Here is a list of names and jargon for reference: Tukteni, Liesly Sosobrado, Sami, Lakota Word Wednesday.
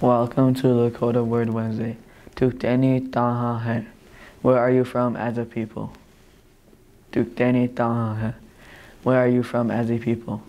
Welcome to Lakota Word Wednesday. Tukteni taha hai. Where are you from as a people? Tukteni taha hai. Where are you from as a people?